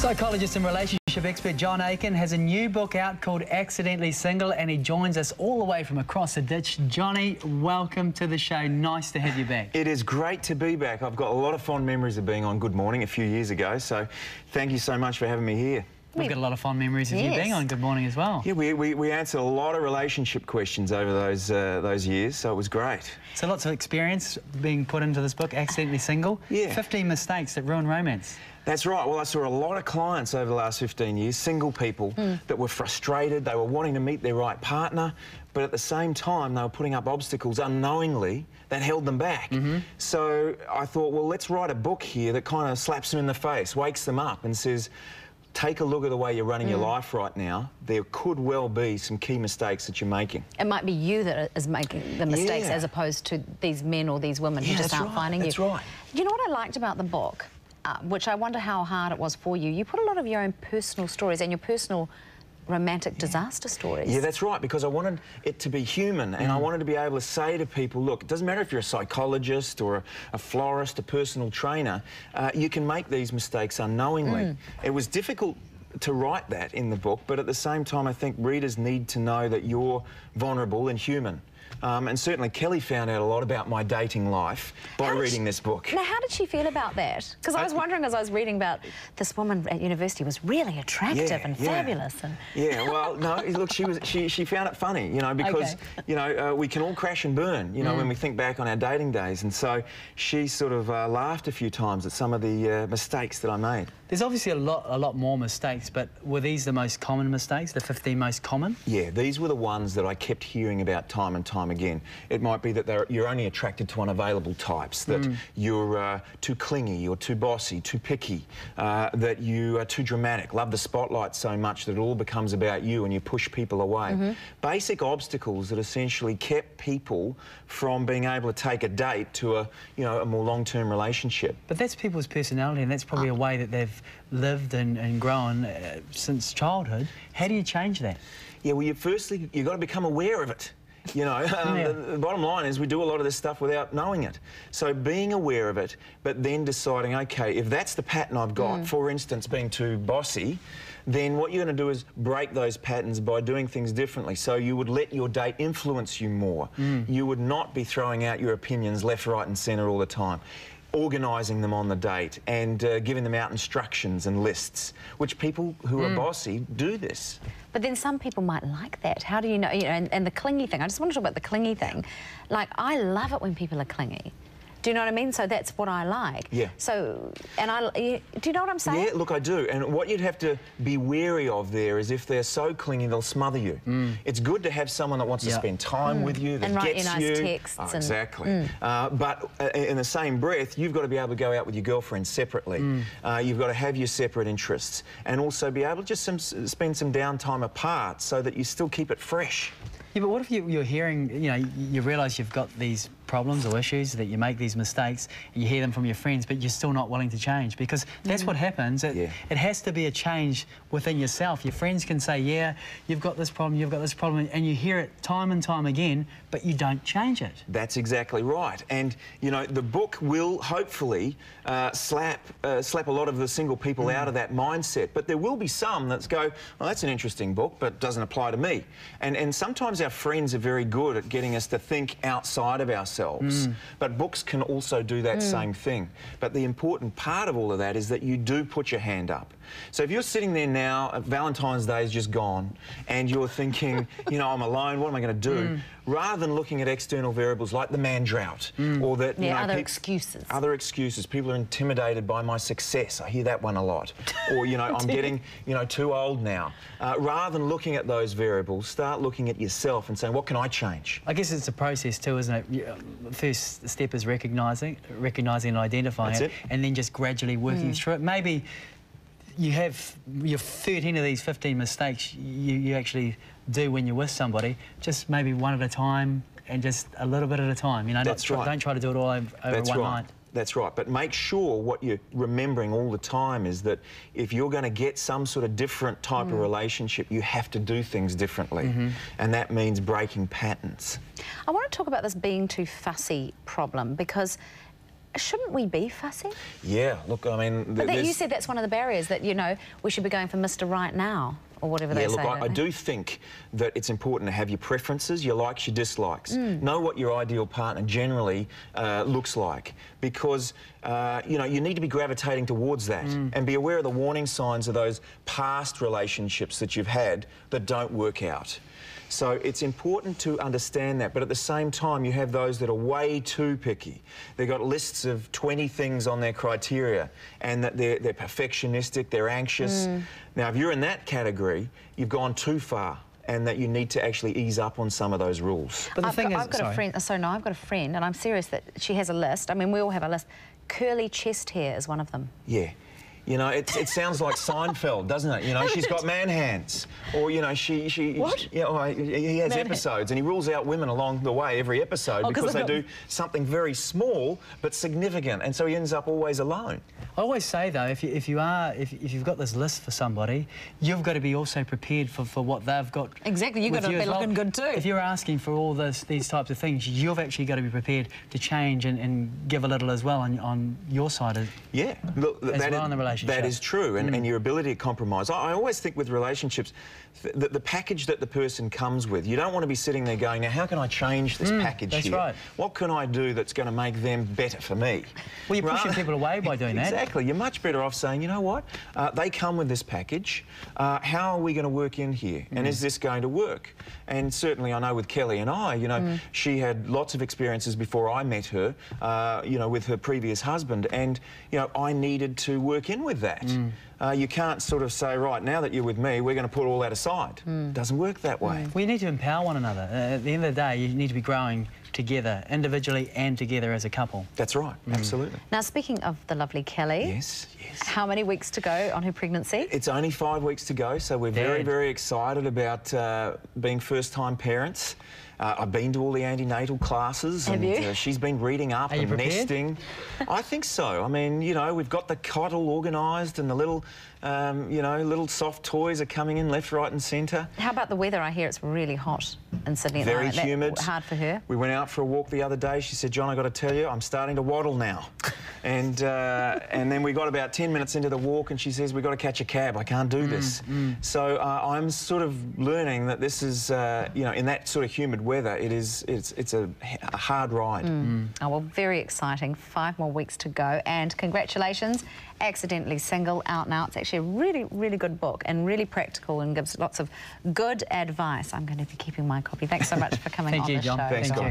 Psychologist and relationship expert John Aiken has a new book out called Accidentally Single, and he joins us all the way from across the ditch. Johnny, welcome to the show. Nice to have you back. It is great to be back. I've got a lot of fond memories of being on Good Morning a few years ago, so thank you so much for having me here. We've got a lot of fond memories of you being on Good Morning as well. Yeah, we answered a lot of relationship questions over those years, so it was great. So lots of experience being put into this book, Accidentally Single. Yeah. 15 mistakes that ruin romance. That's right. Well, I saw a lot of clients over the last 15 years, single people that were frustrated. They were wanting to meet their right partner, but at the same time, they were putting up obstacles unknowingly that held them back. So I thought, well, let's write a book here that kind of slaps them in the face, wakes them up and says, take a look at the way you're running your life right now. There could well be some key mistakes that you're making. It might be you that is making the mistakes as opposed to these men or these women who just aren't finding you. That's right. You know what I liked about the book, which I wonder how hard it was for you? You put a lot of your own personal stories and your personal romantic disaster stories. Yeah, that's right, because I wanted it to be human and I wanted to be able to say to people, look, it doesn't matter if you're a psychologist or a florist, a personal trainer, you can make these mistakes unknowingly. It was difficult to write that in the book, but at the same time, I think readers need to know that you're vulnerable and human. And certainly Kelly found out a lot about my dating life by reading this book. Now, how did she feel about that? Because I was wondering, as I was reading about this woman at university was really attractive and fabulous. And... yeah, well, no, look, she found it funny, you know, because, you know, we can all crash and burn, you know, when we think back on our dating days. And so she sort of laughed a few times at some of the mistakes that I made. There's obviously a lot more mistakes, but were these the most common mistakes, the 15 most common? Yeah, these were the ones that I kept hearing about time and time again. It might be that you're only attracted to unavailable types, that you're too clingy, you're too bossy, too picky, that you are too dramatic, love the spotlight so much that it all becomes about you and you push people away. Basic obstacles that essentially kept people from being able to take a date to a, you know, a more long-term relationship. But that's people's personality, and that's probably a way that they've lived and grown since childhood. How do you change that? Yeah, well, firstly, you've got to become aware of it. You know, the bottom line is we do a lot of this stuff without knowing it. So being aware of it, but then deciding, okay, if that's the pattern I've got, for instance, being too bossy, then what you're going to do is break those patterns by doing things differently. So you would let your date influence you more. You would not be throwing out your opinions left, right and centre all the time. Organising them on the date and giving them out instructions and lists, which people who are bossy do this. But then some people might like that. How do you know? You know, and the clingy thing. I just want to talk about the clingy thing. Like, I love it when people are clingy. Do you know what I mean? So that's what I like. Yeah. So, and do you know what I'm saying? Yeah, look, I do. And what you'd have to be wary of there is if they're so clingy, they'll smother you. It's good to have someone that wants to spend time with you, that and write gets you. Nice texts. Oh, and... exactly. But in the same breath, you've got to be able to go out with your girlfriend separately. You've got to have your separate interests and also be able to just spend some downtime apart so that you still keep it fresh. Yeah, but what if you're hearing, you know, you realise you've got these problems or issues, that you make these mistakes, and you hear them from your friends, but you're still not willing to change? Because that's what happens. It has to be a change within yourself. Your friends can say, yeah, you've got this problem, and you hear it time and time again, but you don't change it. That's exactly right. And, you know, the book will hopefully slap a lot of the single people out of that mindset. But there will be some that go, well, that's an interesting book, but doesn't apply to me. And sometimes our friends are very good at getting us to think outside of ourselves, but books can also do that same thing. But the important part of all of that is that you do put your hand up. So if you're sitting there now, Valentine's Day is just gone, and you're thinking, you know, I'm alone, what am I going to do? Rather than looking at external variables like the man drought or that, you know, other excuses. People are intimidated by my success. I hear that one a lot. Or, you know, I'm getting, you know, too old now. Rather than looking at those variables, start looking at yourself and saying, what can I change? I guess it's a process too, isn't it? The first step is recognising and identifying it, and then just gradually working through it. Maybe you have your 13 of these 15 mistakes you actually do when you're with somebody, just maybe one at a time and just a little bit at a time. You know, don't try to do it all over one night. That's right, but make sure what you're remembering all the time is that if you're going to get some sort of different type of relationship, you have to do things differently, and that means breaking patterns. I want to talk about this being too fussy problem, because Shouldn't we be fussy? Yeah, look, I mean... But you said that's one of the barriers, that, you know, we should be going for Mr. Right Now, or whatever they say. Yeah, look, I do think that it's important to have your preferences, your likes, your dislikes. Know what your ideal partner generally looks like, because, you know, you need to be gravitating towards that and be aware of the warning signs of those past relationships that you've had that don't work out. So it's important to understand that, but at the same time you have those that are way too picky. They've got lists of 20 things on their criteria, and that they're perfectionistic, they're anxious. Now, if you're in that category, you've gone too far, and that you need to actually ease up on some of those rules. But the I've got a friend, and I'm serious, that she has a list. I mean, we all have a list. Curly chest hair is one of them. Yeah. You know, it sounds like Seinfeld, doesn't it? You know, she's got man hands, or, you know, he has man episodes, and he rules out women along the way every episode because they do something very small but significant, and so he ends up always alone. I always say, though, if you've got this list for somebody, you've got to be also prepared for what they've got. Exactly, you've got to be looking good too. If you're asking for all these types of things, you've actually got to be prepared to change and give a little as well on your side. Yeah, look, in the relationship. That is true, and your ability to compromise. I always think with relationships, the package that the person comes with, you don't want to be sitting there going, now, how can I change this package here? That's right. What can I do that's going to make them better for me? Well, you're pushing people away by doing that. Exactly. You're much better off saying, you know what, they come with this package. How are we going to work in here? And is this going to work? And certainly I know with Kelly and I, you know, she had lots of experiences before I met her, you know, with her previous husband, and, you know, I needed to work in with that. You can't sort of say, right, now that you're with me, we're going to put all that aside. Doesn't work that way. Well, you need to empower one another. At the end of the day, you need to be growing together, individually and together as a couple. That's right, absolutely. Now, speaking of the lovely Kelly, yes. How many weeks to go on her pregnancy? It's only 5 weeks to go, so we're very, very excited about being first-time parents. I've been to all the antenatal classes. Have you? She's been reading up and nesting. I think so. I mean, you know, we've got the cot all organised, and the little, you know, little soft toys are coming in left, right and centre. How about the weather? I hear it's really hot in Sydney. Very humid. Hard for her. We went out for a walk the other day. She said, John, I've got to tell you, I'm starting to waddle now. And, and then we got about 10 minutes into the walk and she says, we've got to catch a cab. I can't do this. So I'm sort of learning that this is, you know, in that sort of humid weather, it's a hard ride. Oh, well, very exciting. 5 more weeks to go. And congratulations, Accidentally Single, out now. It's actually a really, really good book and really practical and gives lots of good advice. I'm going to be keeping my copy. Thanks so much for coming on the show. Thank you, John. Thanks, John.